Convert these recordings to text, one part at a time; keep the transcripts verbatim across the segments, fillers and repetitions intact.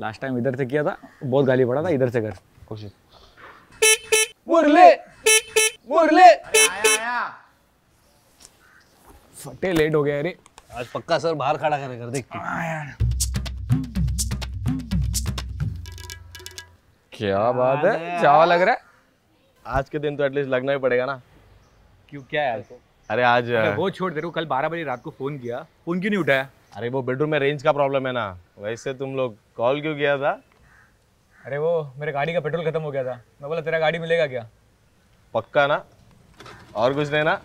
Last time इधर से किया था, बहुत गाली पड़ा था, इधर से कर कोशिश। मुरली मुरली फटे लेट हो गया। अरे आज पक्का सर बाहर खड़ा करेगा, देख क्या बात है, चावा लग रहा है। आज के दिन तो एटलीस्ट लगना ही पड़ेगा ना। क्यों क्या है यार? अरे आज वो छोड़ दे, कल बारह बजे रात को फोन किया, फोन क्यों नहीं उठाया? अरे वो बेडरूम में रेंज का प्रॉब्लम है ना, वैसे तुम लोग कॉल क्यों किया था? अरे वो मेरे गाड़ी का पेट्रोल खत्म हो गया था, मैं बोला तेरा गाड़ी मिलेगा क्या? पक्का ना, और कुछ नहीं ना?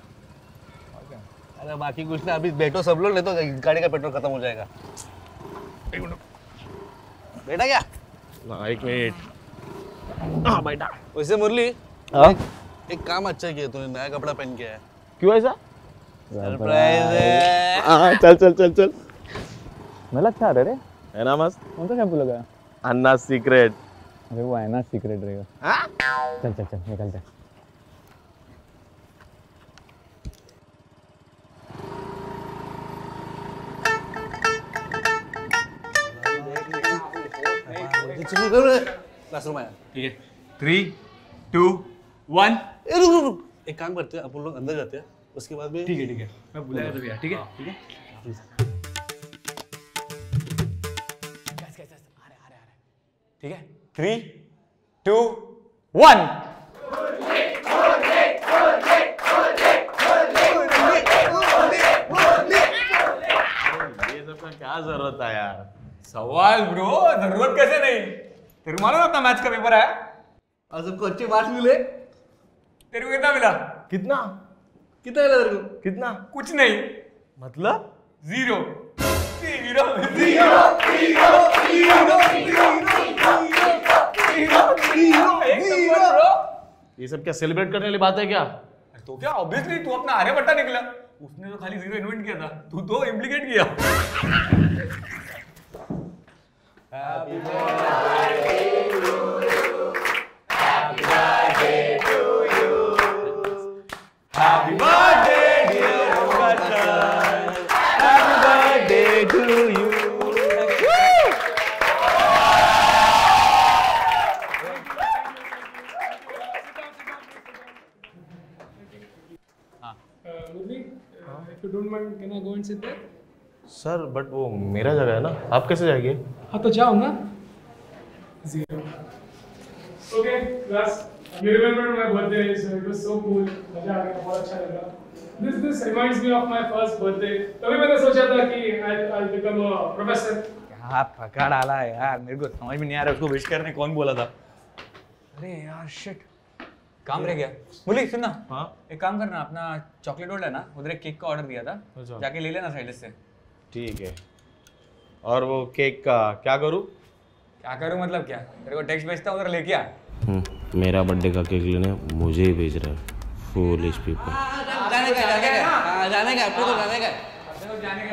अरे बाकी कुछ ना, अभी बैठो सब लोग, नहीं तो गाड़ी का पेट्रोल खत्म हो जाएगा। बैठा क्या? एक मिनट। हाँ बैठा। वैसे मुरली एक काम अच्छा किया तूने, नया कपड़ा पहन के आया। क्यों ऐसा? सरप्राइज है। चल चल चल चल मेला अच्छा रहे रे। है ना मस्त। कौन सा शैम्पू लगाया? अन्ना सीक्रेट। अरे वो अन्ना सीक्रेट रहेगा। चल चल चल निकल जा। क्लासरूम आया। ठीक है। Three two one. एक काम करते हैं, अपन लोग अंदर जाते हैं, उसके बाद भी ठीक है। ठीक है मैं बुलाया तो भैया। ठीक है ठीक है ठीक है। Three two one. क्या जरूरत है यार सवाल ब्रो, जरूरत कैसे नहीं? तेरे को मालूम है अपना मैच का पेपर है और सबको अच्छे मार्क्स मिले। तेरे को कितना मिला? कितना कितना मिला तेरे को? कितना? कुछ नहीं। मतलब जीरो। जीरो ये सब क्या सेलिब्रेट करने वाली बात है क्या? तो क्या ऑब्वियसली तू अपना आर्यभट्टा निकला, उसने तो खाली जीरो इन्वेंट किया था, तू तो इम्प्लीकेट किया। Happy birthday to you, happy birthday to you, happy birthday dear Tushar, happy birthday to you. Sir but वो मेरा जगह है ना, आप कैसे जाएंगे? हाँ तो जाओ ना। जीरो। ओके क्लास, मेरे remember my birthday, it was so cool, मजा आ गया, बहुत अच्छा लगा। This this reminds me of my first birthday, तभी मैंने सोचा था कि आई आई बिकम अ प्रोफेसर। क्या पकड़ डाला है यार, मेरे को समझ में नहीं आ रहा उसको विश करने कौन बोला था। अरे यार शिट, काम रह गया। मुरली सुन ना, हाँ एक काम करना, अपना चॉकलेट वाला ना उधर एक केक का ऑर्डर दिया था, जाके ले लेना साइड से। ठीक है। और वो केक का क्या करूँ? क्या करूँ मतलब क्या? तेरे को टेक्स्ट भेजता उधर लेके आ। मेरा बर्थडे का केक लेने मुझे ही भेज रहा है फूलिश पीपल। जाने का जाने का जाने का अपने को जाने का अपने को जाने का।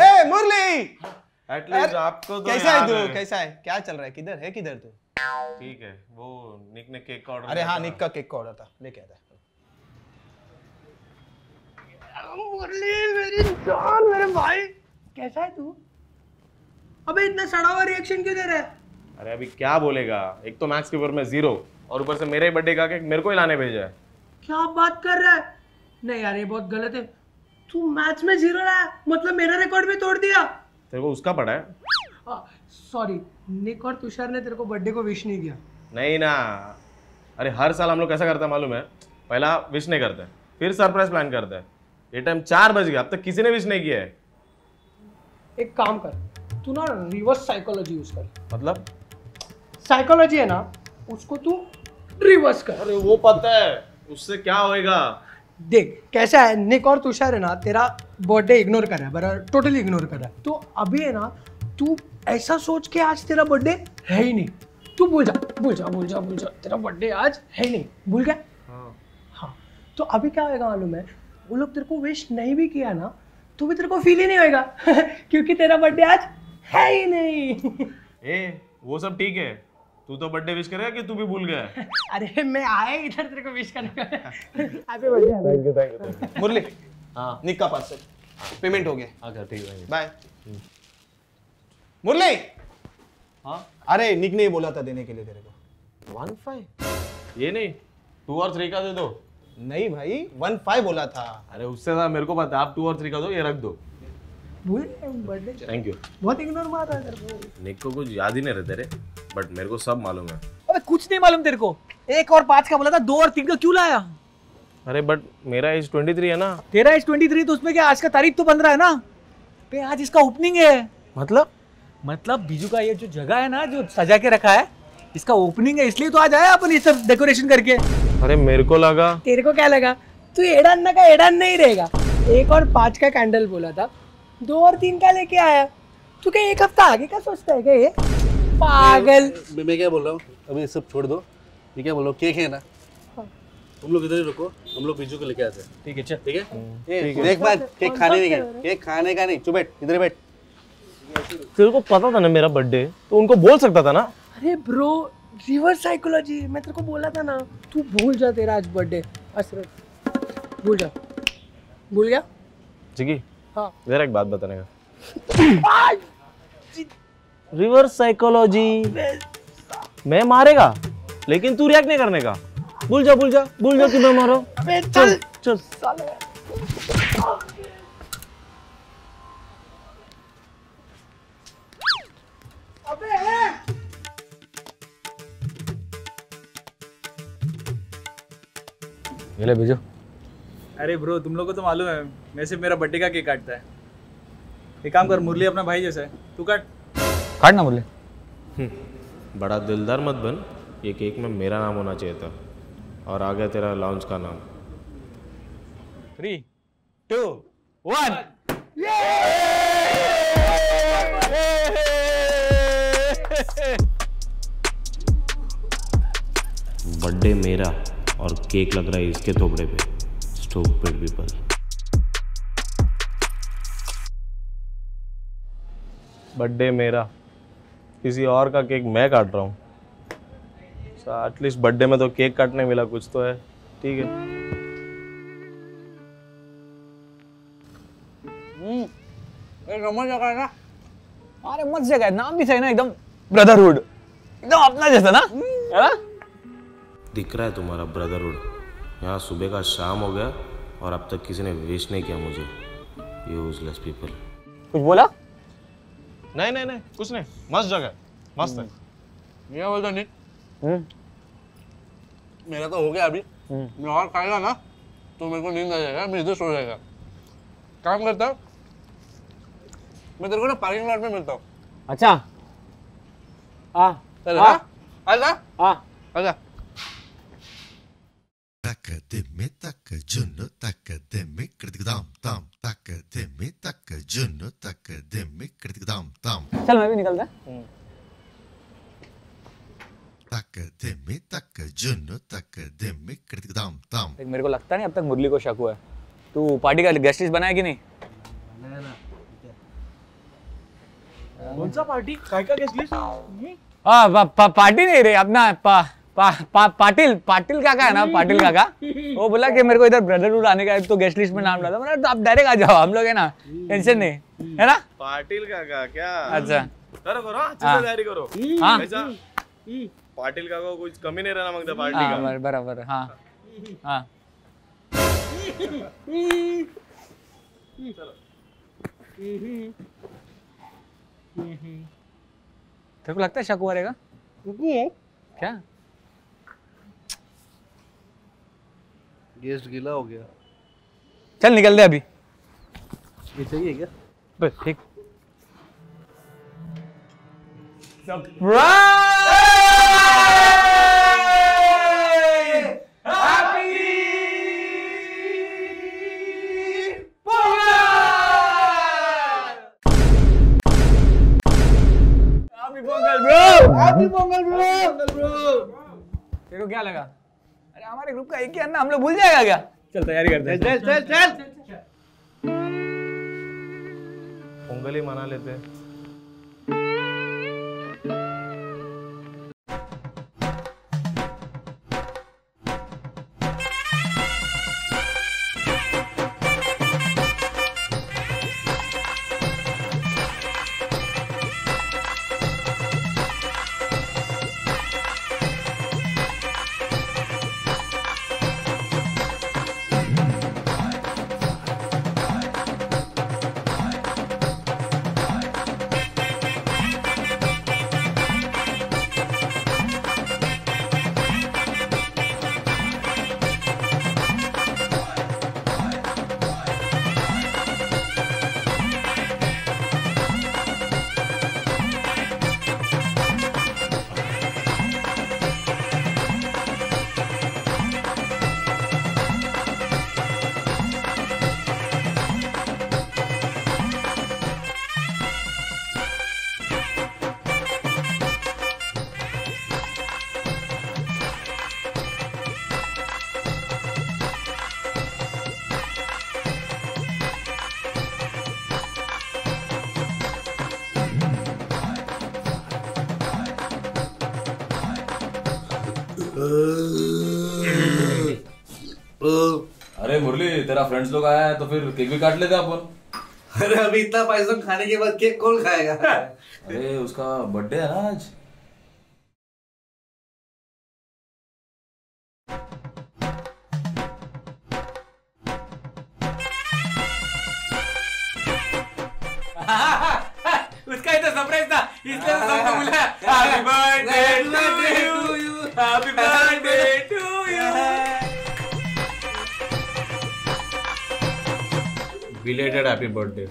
हाँ मुरली एटलीस्ट आपको तो कैसा है तू? कैसा है? क्या चल रहा है? किधर है? किधर तू? ठीक है वो निक ने केक का ऑर्डर। अरे हाँ निक का केक का ऑर्डर था, लेके आता है। मुरली मेरी जान, मेरे भाई कैसा है तू? अबे इतना सड़ा हुआ रिएक्शन क्यों दे रहा है? अरे अभी क्या बोलेगा, एक तो मैथ्स पेपर में जीरो और ऊपर से मेरे बर्थडे का केक मेरे को ही लाने भेजा है। क्या बात कर रहा है? नहीं यार ये बहुत गलत है, तू मैच में जीरो रहा, मतलब मेरा रिकॉर्ड भी तोड़ दिया। तेरे को उसका पड़ा है? सॉरी निक और तुषार ने तेरे को बर्थडे को विश नहीं किया। नहीं ना, अरे हर साल हम लोग कैसा करते हैं मालूम है, पहला विश नहीं करते फिर सरप्राइज प्लान करते हैं। ये टाइम चार बज गया, अब तक किसी ने विश नहीं किया है। एक काम कर तू ना रिवर्स साइकोलॉजी यूज कर। मतलब साइकोलॉजी है ना उसको तू रिवर्स कर। अरे वो पता है उससे क्या होएगा। देख कैसा है, निक और तुषार है ना तेरा बर्थडे इग्नोर कर रहा है, बराबर टोटली इग्नोर कर रहा है। तो अभी है ना तू ऐसा सोच के आज तेरा बर्थडे है ही नहीं, तू भूल जा भूल जा भूल जा भूल जा तेरा बर्थडे आज है ही नहीं, भूल गया। हाँ हाँ तो अभी क्या होएगा मालूम है, वो लोग तेरे को विश नहीं भी किया ना तो भी तेरे को फील ही नहीं होएगा क्योंकि तेरा बर्थडे आज है ही नहीं। ए वो सब ठीक है, तू तो बर्थडे विश करेगा कि तू भी भूल गया? अरे मैं आया इधर तेरे को विश करने। Happy birthday. Thank you thank you Murali. हां निक का पार्सल पेमेंट हो गया। हां ठीक है बाय। मुरली हां अरे निक ने बोला था देने के लिए तेरे को वन फाइव। ये नहीं टू और थ्री का दे दो। नहीं भाई वन फाइव बोला था। अरे उससे ना मेरे को पता आप टू और थ्री का दो ये रख दो। Birthday thank you. बहुत इग्नोर मार रहा है। निक को कुछ याद ही नहीं रहता रे बट मेरे को सब मालूम है। अबे कुछ नहीं मालूम तेरे को? एक और पाँच का बोला था दो और तीन का क्यों लाया? अरे बट मेरा एज तेईस है ना। तेरा एज तेईस तो उसमें क्या आज का तारीख तो पंद्रह है ना। पे आज इसका ओपनिंग है। मतलब मतलब बीजू का ये जो जगह है ना जो सजा के रखा है इसका ओपनिंग है इसलिए तो आज आया अपन ये सब डेकोरेशन करके। अरे मेरे को लगा। तेरे को क्या लगा? तू एड़ान का एड़ान नहीं रहेगा। एक और पाँच का कैंडल बोला था दो और तीन का लेके आया। तू क्या एक हफ्ता आगे का सोचता है क्या ये पागल? मैं, मैं क्या बोल रहा हूँ अभी सब छोड़ दो। ये क्या बोल रहा हूँ केक है ना हम लोग इधर ही रुको हम लोग बीजू को लेके आते हैं। ठीक है चल ठीक है। देख बात केक खाने नहीं गए केक खाने का नहीं। चुप बैठ इधर बैठ। तेरे को पता था ना मेरा बर्थडे तो उनको बोल सकता था ना। अरे ब्रो रिवर्स साइकोलॉजी मैं तेरे को बोला था ना तू भूल जा तेरा आज बर्थडे। असरत भूल जा। भूल गया चिकी? हाँ जरा एक बात बताने का। रिवर्स साइकोलॉजी मैं मारेगा लेकिन तू रिएक्ट नहीं करने का। भूल जा भूल जा भूल जा तू मैं मारो। चल चल ये ले भेजो। अरे ब्रो तुम लोगों को तो मालूम है मैं सिर्फ मेरा बर्थडे का केक काटता है। एक काम कर मुरली अपना भाई जैसा है तू काट। काट ना मुरली। बड़ा दिलदार मत बन। ये केक में मेरा नाम होना चाहिए था और आ गया तेरा लॉन्च का नाम। Three two one. बर्थडे मेरा और केक लग रहा है इसके थोपड़े पे। Stupid people. बर्थडे मेरा किसी और का केक मैं काट रहा हूँ। एटलीस्ट बर्थडे में तो केक काटने मिला कुछ तो है। ठीक है हम्म ना। अरे मस्त जगह है नाम भी सही ना एकदम ब्रदरहुड एकदम अपना जैसा ना है? दिख रहा है तुम्हारा ब्रदरहुड। यहाँ सुबह का शाम हो गया और अब तक किसी ने विश नहीं किया मुझे। Useless people. कुछ बोला? नहीं नहीं नहीं कुछ नहीं। मस्त जगह मस्त है। क्या बोलता नहीं? मेरा तो हो गया अभी मैं और खाएगा ना तो मेरे को नींद आ जाएगा मैं इधर सो जाएगा। काम करता हूँ मैं तेरे को ना पार्किंग लॉट में मिलता हूँ। अच्छा आ, चल आ, आ, आजा, आ, आजा। तक दे में तक जुन तक दे में कृतिकदाम ताम तक दे में तक जुन तक दे में कृतिकदाम ताम। चल मैं भी निकलता। तक दे में तक जुन तक दे में कृतिकदाम ताम। देख मेरे को लगता नहीं अब तक मुरली को शक हुआ है। तू पार्टी का गेस्ट लिस्ट बनाया कि नहीं? बनाया ना। कौन सा पार्टी? काय का गेस्ट लिस्ट? हां पार्टी नहीं रे अपना पा पा, पा, पाटिल पाटिल काका है ना पाटिल काका वो बोला कि मेरे को इधर ब्रदरहुड आने का तो गेस्ट लिस्ट में नाम डाला मतलब आप डायरेक्ट आ जाओ हम लोग है ना टेंशन नहीं है ना। पाटिल काका क्या? अच्छा करो करो अच्छी तैयारी करो। हां ऐसा पाटिल काका को कुछ कमी नहीं रहना मांगता पार्टी का। बराबर हां हां चलो तेरे को लगता है शक हुआ रहेगा क्या? गेस्ट गीला हो गया। चल निकल दे अभी। ये चाहिए क्या? बस ठीक। Surprise! Happy Pongal bro! Happy Pongal bro! तेरे को क्या लगा? हमारे ग्रुप का एक ही है ना हम लोग भूल जाएगा क्या? चल तैयारी करते हैं। चल चल चल चल पोंगल ही मना लेते हैं। अरे मुरली तेरा फ्रेंड्स लोग आया है तो फिर केक भी काट लेते अपन। अरे अभी इतना पैसा खाने के बाद केक कौन खाएगा। अरे उसका बर्थडे है ना आज। उसका ही तो सरप्राइज था इसलिए सबको बोला happy birthday to you, happy birthday to you. Belated happy birthday.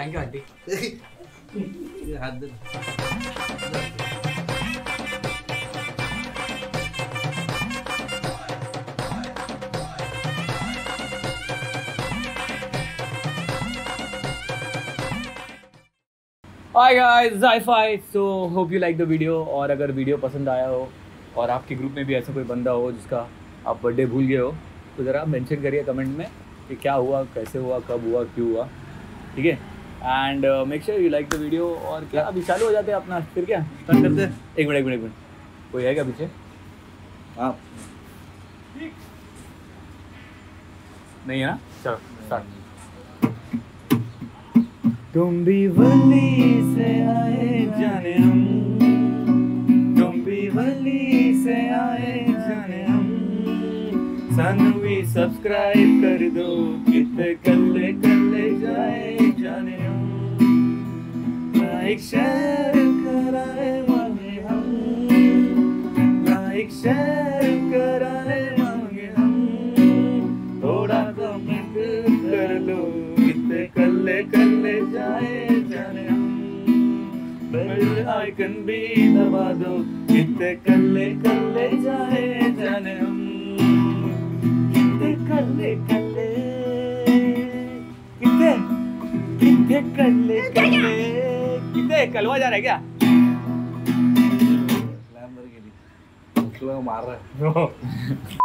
Thank you, aunty. ये हाथ दे। Hi guys, Hi-Fi. So hope you like the video. और अगर वीडियो पसंद आया हो और आपके ग्रुप में भी ऐसा कोई बंदा हो जिसका आप बर्थडे भूल गए हो तो ज़रा मेंशन करिए कमेंट में कि क्या हुआ, कैसे हुआ, कब हुआ, क्यों हुआ। ठीक है, and make sure you like the video. और क्या अभी चालू हो जाते हैं अपना, फिर क्या कट करते हैं। एक मिनट एक मिनट एक मिनट कोई है क्या पीछे? हाँ नहीं है ना, चलो स्टार्ट। तुम भी वली से आए जाने हम, वली से आए जाने हम, सानू भी सब्सक्राइब कर दो, कितने कल्ले कल्ले जाए जाने हम, लाइक शेयर कराए मांगे हम, लाइक शेयर कराए मांगे हम, थोड़ा कमेंट कर लो, कितने कल्ले कल्ले जाए जाने हम, बेल आइकन भी दबा दो, कितने कल्ले कल्ले जाए जाने हम, कितने कल्ले कल्ले, कितने कितने कल्ले कल्ले, कितने कलवा जा रहा है क्या? लैम्बोर्गिनी, उसको मार रहा है।